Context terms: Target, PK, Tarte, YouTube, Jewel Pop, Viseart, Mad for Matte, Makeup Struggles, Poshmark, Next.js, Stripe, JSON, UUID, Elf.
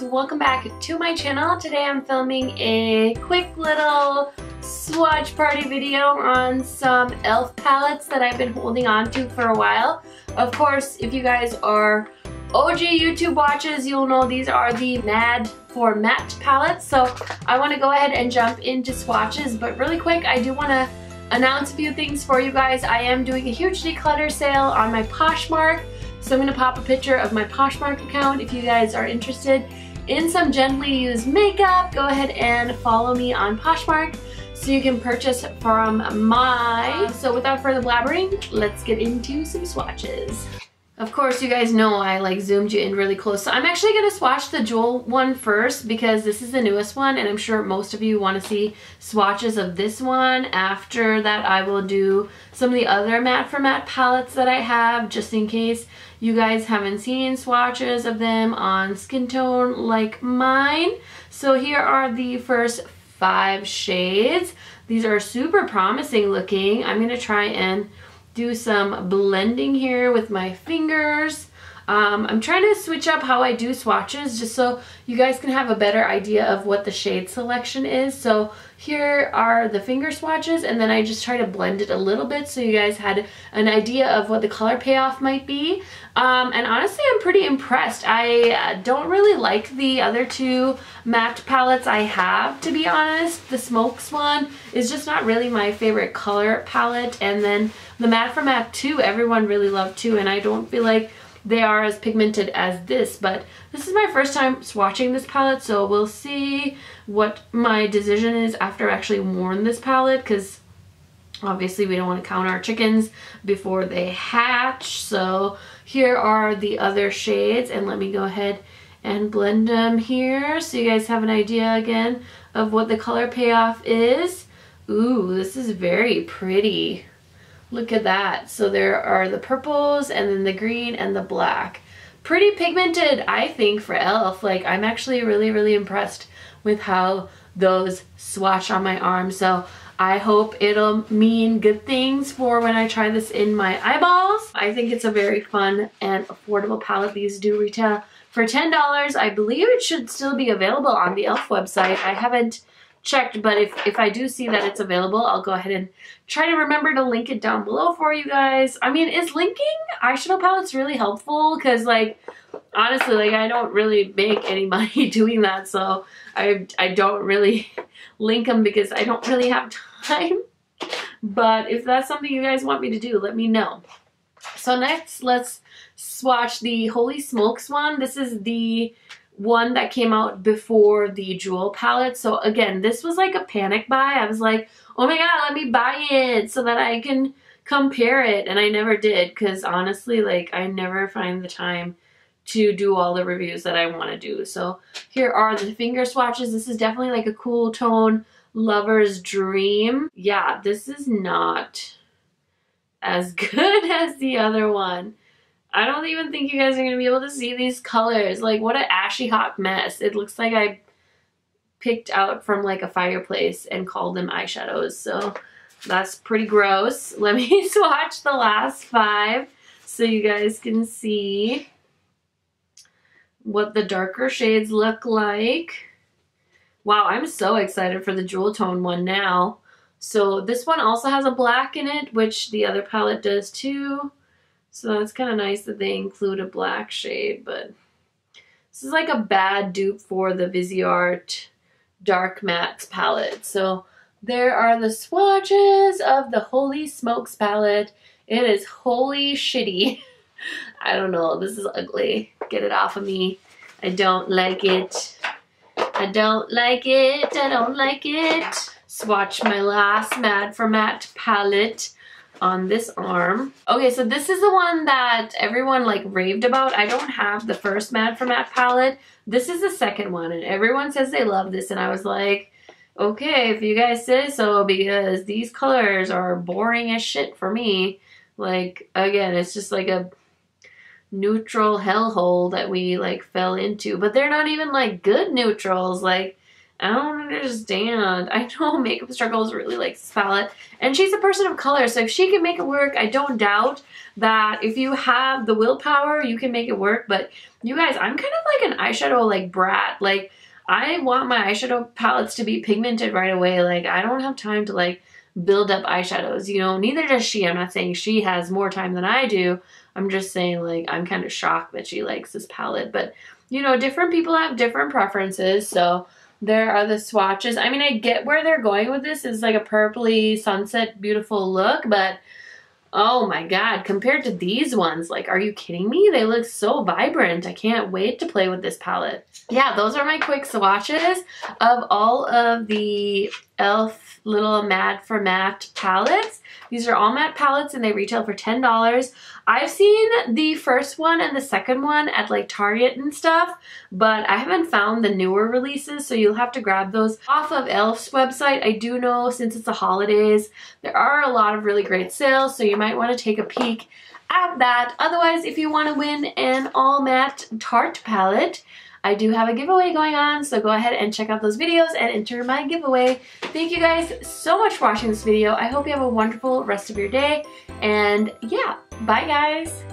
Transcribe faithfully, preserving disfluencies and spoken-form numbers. guys, welcome back to my channel. Today I'm filming a quick little swatch party video on some Elf palettes that I've been holding on to for a while. Of course, if you guys are O G YouTube watches, you'll know these are the Mad for Matte palettes. So I want to go ahead and jump into swatches, but really quick I do want to announce a few things for you guys. I am doing a huge declutter sale on my Poshmark, so I'm going to pop a picture of my Poshmark account. If you guys are interested in some gently used makeup, go ahead and follow me on Poshmark so you can purchase from my. So without further blabbering, let's get into some swatches. Of course, you guys know I like zoomed you in really close, so I'm actually going to swatch the jewel one first because this is the newest one and I'm sure most of you want to see swatches of this one. After that, I will do some of the other Mad for Matte palettes that I have, just in case you guys haven't seen swatches of them on skin tone like mine. So here are the first five shades. These are super promising looking. I'm going to try and do some blending here with my fingers. Um, I'm trying to switch up how I do swatches just so you guys can have a better idea of what the shade selection is. So here are the finger swatches, and then I just try to blend it a little bit so you guys had an idea of what the color payoff might be. Um, and honestly, I'm pretty impressed. I don't really like the other two matte palettes I have, to be honest. The Smokes one is just not really my favorite color palette. And then the Mad for Matte two, everyone really loved too, and I don't feel like they are as pigmented as this, but this is my first time swatching this palette, so we'll see what my decision is after I actually worn this palette, because obviously we don't want to count our chickens before they hatch. So here are the other shades, and let me go ahead and blend them here so you guys have an idea again of what the color payoff is. Ooh, this is very pretty. Look at that. So there are the purples and then the green and the black. Pretty pigmented, I think, for Elf. Like, I'm actually really, really impressed with how those swatch on my arm. So I hope it'll mean good things for when I try this in my eyeballs. I think it's a very fun and affordable palette. These do retail for ten dollars. I believe it should still be available on the Elf website. I haven't checked, but if, if I do see that it's available, I'll go ahead and try to remember to link it down below for you guys. I mean, is linking eyeshadow palettes really helpful? Because, like, honestly, like, I don't really make any money doing that, so I, I don't really link them because I don't really have time. But if that's something you guys want me to do, let me know. So next, let's swatch the Holy Smokes one. This is the one that came out before the Jewel palette. So again, this was like a panic buy. I was like, oh my god, let me buy it so that I can compare it. And I never did, because honestly, like, I never find the time to do all the reviews that I want to do. So here are the finger swatches. This is definitely like a cool tone lover's dream. Yeah, this is not as good as the other one. I don't even think you guys are going to be able to see these colors. Like, what an ashy hot mess. It looks like I picked out from like a fireplace and called them eyeshadows. So that's pretty gross. Let me swatch the last five so you guys can see what the darker shades look like. Wow, I'm so excited for the Jewel Tone one now. So this one also has a black in it, which the other palette does too. So it's kind of nice that they include a black shade, but this is like a bad dupe for the Viseart Dark Mattes palette. So there are the swatches of the Holy Smokes palette. It is holy shitty. I don't know. This is ugly. Get it off of me. I don't like it. I don't like it. I don't like it. Swatch my last Mad for Matte palette on this arm. Okay, so this is the one that everyone like raved about. I don't have the first Mad for Matte palette. This is the second one, and everyone says they love this, and I was like, okay, if you guys say so, because these colors are boring as shit for me. Like, again, it's just like a neutral hellhole that we like fell into, but they're not even like good neutrals. Like, I don't understand. I know Makeup Struggles really likes this palette, and she's a person of color, so if she can make it work, I don't doubt that if you have the willpower, you can make it work. But you guys, I'm kind of like an eyeshadow like brat. Like, I want my eyeshadow palettes to be pigmented right away. Like, I don't have time to like build up eyeshadows, you know. Neither does she. I'm not saying she has more time than I do. I'm just saying, like, I'm kind of shocked that she likes this palette. But, you know, different people have different preferences. So there are the swatches. I mean, I get where they're going with this. It's like a purpley sunset beautiful look, but oh my god, compared to these ones, like, are you kidding me? They look so vibrant. I can't wait to play with this palette. Yeah, those are my quick swatches of all of the Elf little Mad for Matte palettes. These are all matte palettes and they retail for ten dollars. I've seen the first one and the second one at like Target and stuff, but I haven't found the newer releases, so you'll have to grab those off of Elf's website. I do know, since it's the holidays, there are a lot of really great sales, so you might want to take a peek at that. Otherwise, if you want to win an all matte Tarte palette, I do have a giveaway going on, so go ahead and check out those videos and enter my giveaway. Thank you guys so much for watching this video. I hope you have a wonderful rest of your day, and yeah, bye guys!